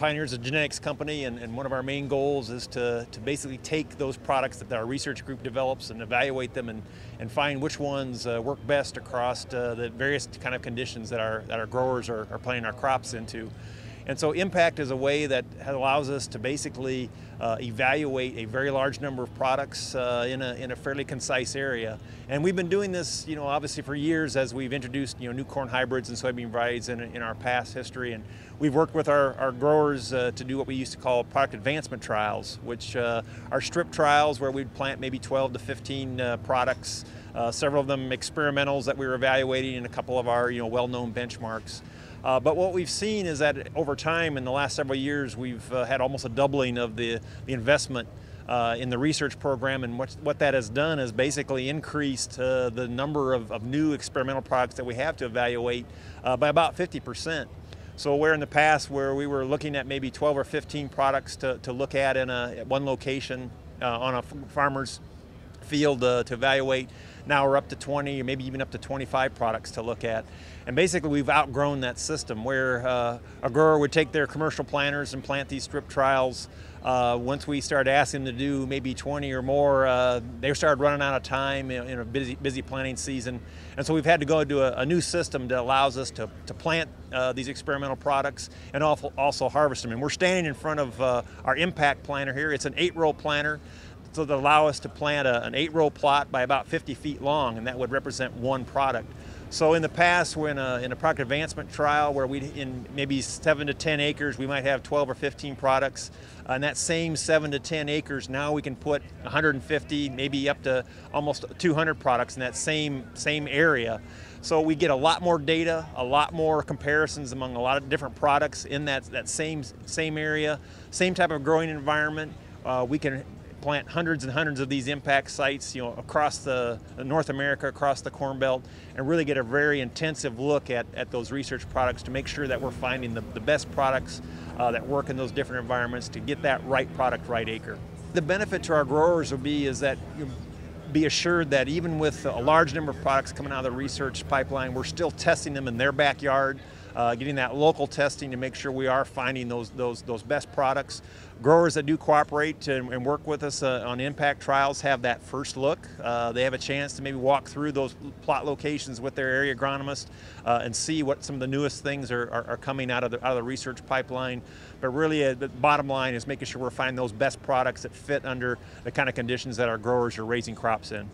Pioneer is a genetics company, and one of our main goals is to basically take those products that our research group develops and evaluate them and find which ones work best across the various kind of conditions that our growers are planting our crops into. And so IMPACT is a way that allows us to basically evaluate a very large number of products in a fairly concise area. And we've been doing this, obviously for years as we've introduced, new corn hybrids and soybean varieties in our past history. And we've worked with our growers to do what we used to call product advancement trials, which are strip trials where we'd plant maybe 12 to 15 products, several of them experimentals that we were evaluating, and a couple of our well-known benchmarks. But what we've seen is that over time, in the last several years, we've had almost a doubling of the investment in the research program, and what that has done is basically increased the number of new experimental products that we have to evaluate by about 50%. So where in the past where we were looking at maybe 12 or 15 products to look at at one location on a farmer's field to evaluate, now we're up to 20 or maybe even up to 25 products to look at. And basically we've outgrown that system where a grower would take their commercial planters and plant these strip trials. Once we started asking them to do maybe 20 or more, they started running out of time in a busy planting season. And so we've had to go to a new system that allows us to plant these experimental products and also harvest them. And we're standing in front of our IMPACT planter here. It's an 8-row planter. So that allow us to plant an 8-row plot by about 50 feet long, and that would represent one product. So in the past, when in a product advancement trial where in maybe 7 to 10 acres, we might have 12 or 15 products. On that same 7 to 10 acres, now we can put 150, maybe up to almost 200 products in that same area. So we get a lot more data, a lot more comparisons among a lot of different products in that same area, same type of growing environment. We can plant hundreds and hundreds of these IMPACT sites, across the North America, across the Corn Belt, and really get a very intensive look at those research products to make sure that we're finding the best products that work in those different environments to get that right product, right acre. The benefit to our growers will be is that be assured that even with a large number of products coming out of the research pipeline, we're still testing them in their backyard, getting that local testing to make sure we are finding those best products. Growers that do cooperate and work with us on IMPACT trials have that first look. They have a chance to maybe walk through those plot locations with their area agronomist and see what some of the newest things are coming out of the research pipeline. But really, the bottom line is making sure we're finding those best products that fit under the kind of conditions that our growers are raising crops in.